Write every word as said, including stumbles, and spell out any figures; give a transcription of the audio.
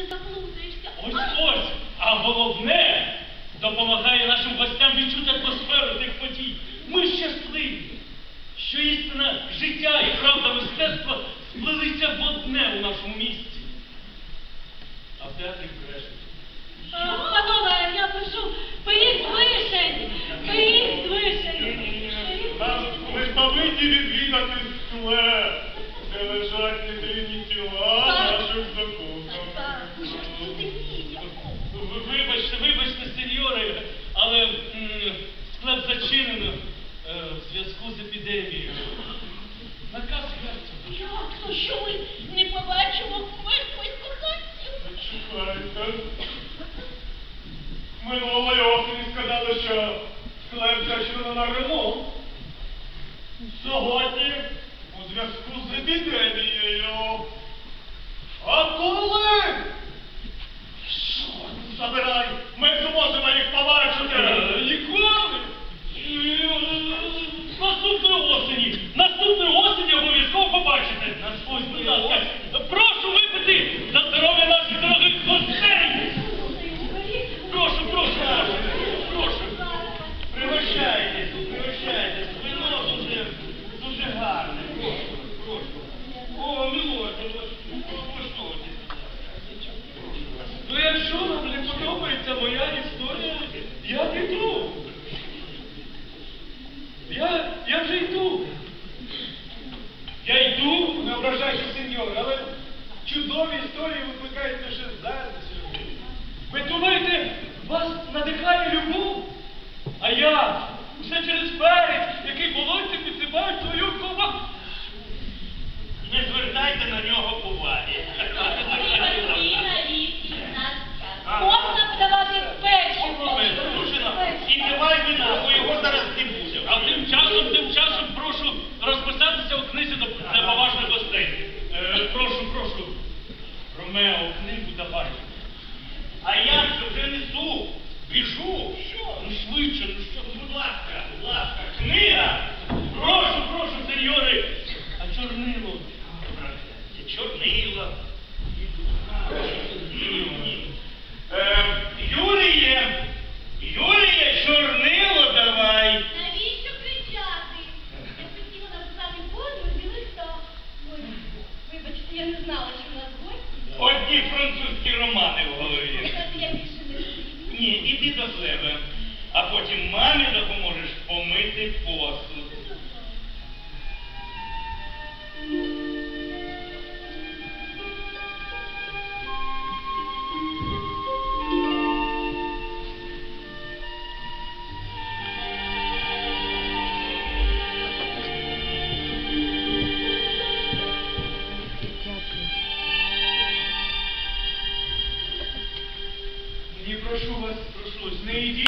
не заплутаєшся. Ось-ось, а головне, допомагає нашим гостям відчути атмосферу тих подій. Ми щасливі, що істина життя і правда мистецтва сплилися в одне у нашому місті. А в театрі брешуть. Панове, я прошу, поїдь з вишень, поїдь з вишень. Ми повинні відвідати скле, де лежать єдині тіла наших закоханих. Вибачте, вибачте, сеньори, але склеп зачинено в зв'язку з епідемією. Наказ герцога. Як? Ну що ми не побачимо мертвих коханців? Зачекайте. Минулої осені сказали, що склеп зачинено на ремонт. Сьогодні у зв'язку з епідемією. А коли? Чорт забирай! Ми зможемо їх побачити! Ніколи! Наступної осені! Наступної осені обов'язково побачите! Наступної осені! Прошу випити за здоров'я наших дорогих гостей! Прошу, прошу, прошу! Прошу! Пригощайтесь, пригощайтесь! Вино дуже, дуже гарне! Прошу, прошу! О, милорде! Ну, якщо вам не подобається моя історія, я піду. Я, я вже йду. Я йду, не ображайте, сеньори, але чудові історії викликають лише зараз. Ви думаєте, вас надихає любов? А я усе через берег, який болотці підсипають свою ковбасу. Не звертайте на нього уваги. Можна подавати печиво. І давай вина, бо його зараз не буде. А тим часом, тим часом прошу розписатися у книзі для поважних гостей. Прошу, прошу. Ромео, книгу давай. А я вже несу. Біжу. Ну швидше, ну що, будь ласка, будь ласка. Книга. Прошу, прошу, сеньори. А чорнило? Чорнило. Юріє, Юріє, чорнило давай! Навіщо кричати? Я хотіла написати подруг і листа. Вибачте, я не знала, що в нас гості. Одні французькі романи в голові. Я більше не розумію. Ні, іди до себе, а потім мамі допоможеш помити посуд. Прошу вас, прошу, не йдіть.